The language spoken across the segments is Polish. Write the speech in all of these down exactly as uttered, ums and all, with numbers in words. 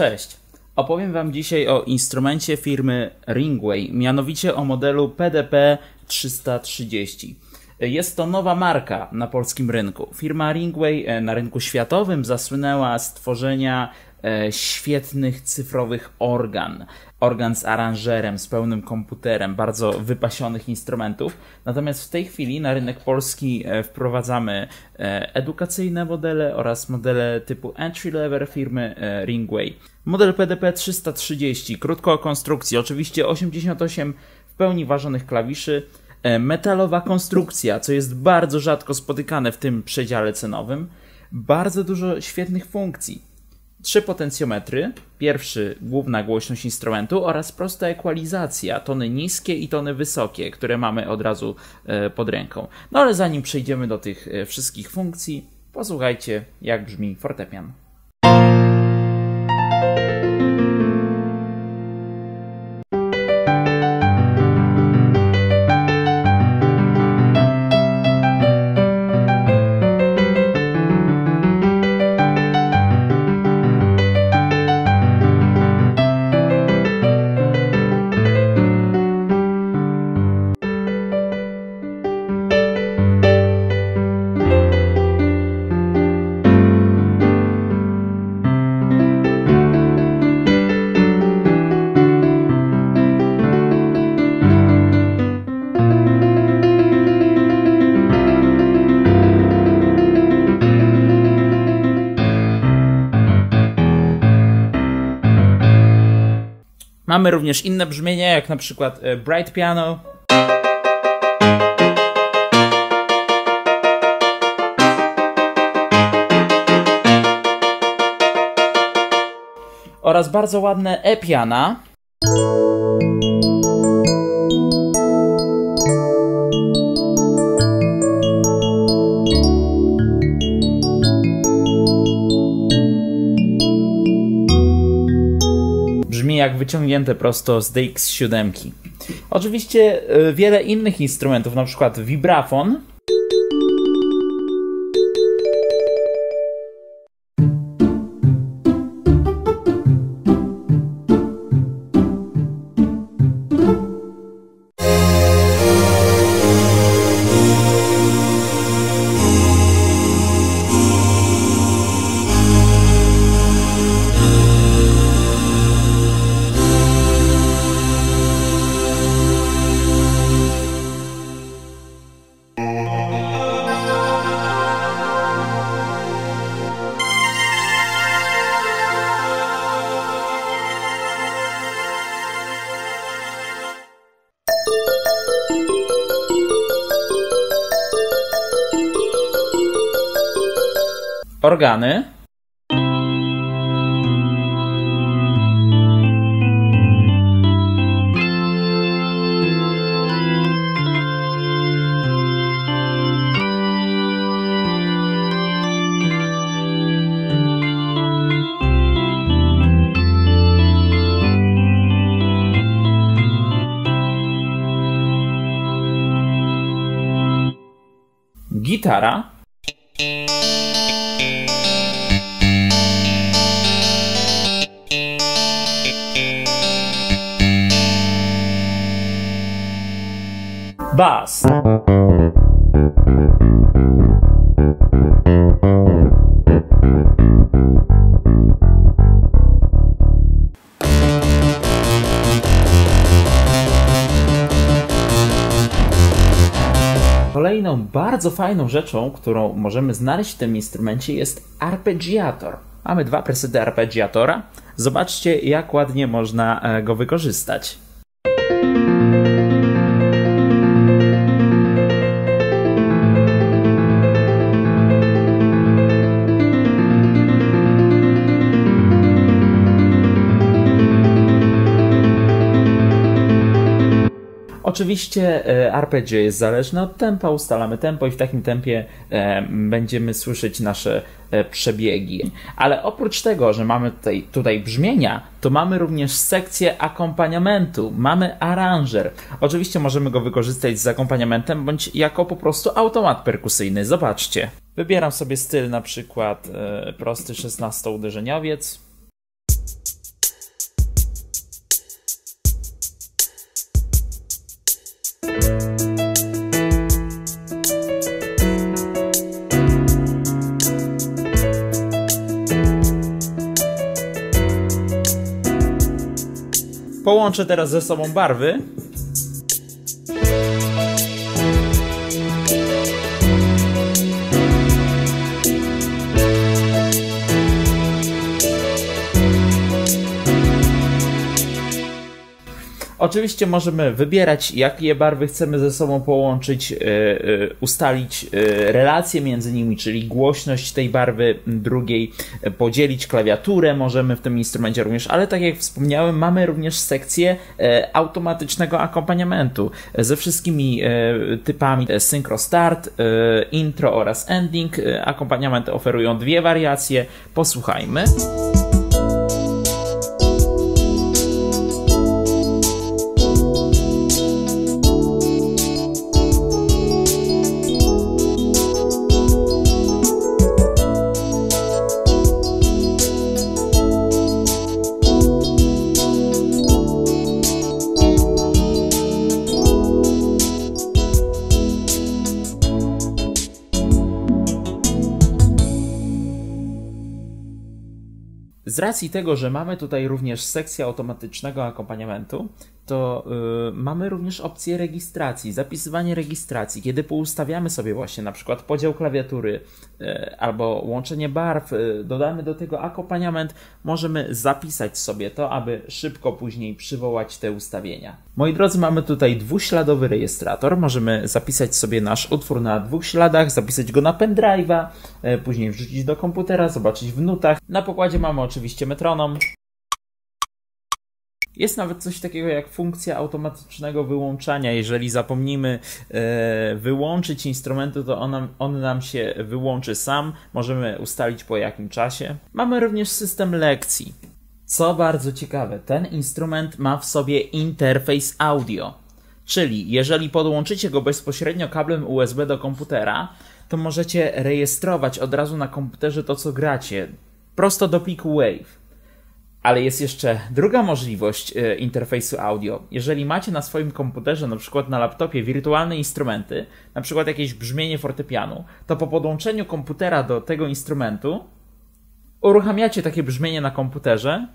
Cześć! Opowiem Wam dzisiaj o instrumencie firmy Ringway, mianowicie o modelu P D P trzysta trzydzieści. Jest to nowa marka na polskim rynku. Firma Ringway na rynku światowym zasłynęła z tworzenia świetnych cyfrowych organ. Organ z aranżerem, z pełnym komputerem, bardzo wypasionych instrumentów. Natomiast w tej chwili na rynek polski wprowadzamy edukacyjne modele oraz modele typu entry level firmy Ringway. Model P D P trzysta trzydzieści, krótko o konstrukcji, oczywiście osiemdziesiąt osiem w pełni ważonych klawiszy, metalowa konstrukcja, co jest bardzo rzadko spotykane w tym przedziale cenowym, bardzo dużo świetnych funkcji. Trzy potencjometry, pierwszy główna głośność instrumentu oraz prosta ekwalizacja, tony niskie i tony wysokie, które mamy od razu pod ręką. No ale zanim przejdziemy do tych wszystkich funkcji, posłuchajcie, jak brzmi fortepian. Mamy również inne brzmienia, jak na przykład Bright Piano. Oraz bardzo ładne E-piana. Jak wyciągnięte prosto z D X siedem. Oczywiście wiele innych instrumentów, na przykład vibrafon. Organy. Gitara. Bas. Kolejną bardzo fajną rzeczą, którą możemy znaleźć w tym instrumencie, jest arpeggiator. Mamy dwa presety arpeggiatora. Zobaczcie, jak ładnie można go wykorzystać. Oczywiście arpeggio jest zależne od tempa, ustalamy tempo i w takim tempie będziemy słyszeć nasze przebiegi. Ale oprócz tego, że mamy tutaj, tutaj brzmienia, to mamy również sekcję akompaniamentu, mamy aranżer. Oczywiście możemy go wykorzystać z akompaniamentem bądź jako po prostu automat perkusyjny, zobaczcie. Wybieram sobie styl, na przykład prosty szesnastoudderzeniowiec. Połączę teraz ze sobą barwy. Oczywiście możemy wybierać, jakie barwy chcemy ze sobą połączyć, yy, yy, ustalić yy, relacje między nimi, czyli głośność tej barwy drugiej, yy, podzielić klawiaturę możemy w tym instrumencie również, ale tak jak wspomniałem, mamy również sekcję yy, automatycznego akompaniamentu yy, ze wszystkimi yy, typami yy, synchro start, yy, intro oraz ending. Yy, akompaniament oferują dwie wariacje, posłuchajmy. Z racji tego, że mamy tutaj również sekcję automatycznego akompaniamentu, to yy, mamy również opcję rejestracji, zapisywanie rejestracji, kiedy poustawiamy sobie właśnie na przykład podział klawiatury yy, albo łączenie barw, yy, dodamy do tego akompaniament, możemy zapisać sobie to, aby szybko później przywołać te ustawienia. Moi drodzy, mamy tutaj dwuśladowy rejestrator, możemy zapisać sobie nasz utwór na dwóch śladach, zapisać go na pendrive'a, yy, później wrzucić do komputera, zobaczyć w nutach. Na pokładzie mamy oczywiście metronom. Jest nawet coś takiego jak funkcja automatycznego wyłączania. Jeżeli zapomnimy e, wyłączyć instrumentu, to on nam, on nam się wyłączy sam. Możemy ustalić po jakim czasie. Mamy również system lekcji. Co bardzo ciekawe, ten instrument ma w sobie interfejs audio. Czyli jeżeli podłączycie go bezpośrednio kablem U S B do komputera, to możecie rejestrować od razu na komputerze to, co gracie. Prosto do pliku WAV. Ale jest jeszcze druga możliwość interfejsu audio. Jeżeli macie na swoim komputerze, na przykład na laptopie, wirtualne instrumenty, na przykład jakieś brzmienie fortepianu, to po podłączeniu komputera do tego instrumentu uruchamiacie takie brzmienie na komputerze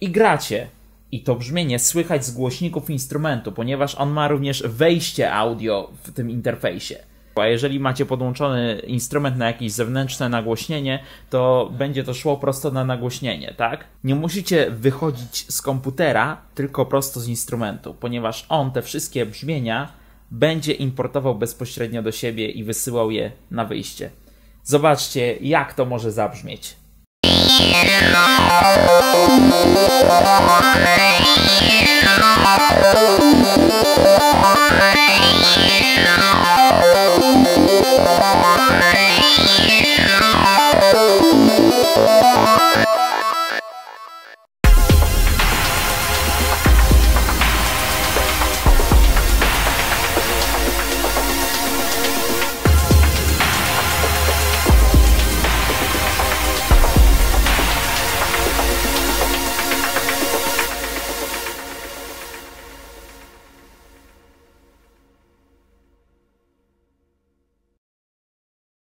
i gracie. I to brzmienie słychać z głośników instrumentu, ponieważ on ma również wejście audio w tym interfejsie. A jeżeli macie podłączony instrument na jakieś zewnętrzne nagłośnienie, to będzie to szło prosto na nagłośnienie, tak? Nie musicie wychodzić z komputera, tylko prosto z instrumentu, ponieważ on te wszystkie brzmienia będzie importował bezpośrednio do siebie i wysyłał je na wyjście. Zobaczcie, jak to może zabrzmieć.